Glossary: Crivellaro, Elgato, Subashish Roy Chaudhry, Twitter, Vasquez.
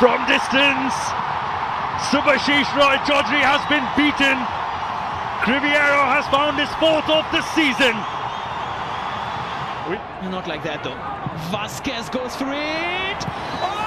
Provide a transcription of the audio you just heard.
from distance. Subashish Roy Chaudhry has been beaten. Crivellaro has found his fourth of the season. Not like that though. Vasquez goes for it. Oh!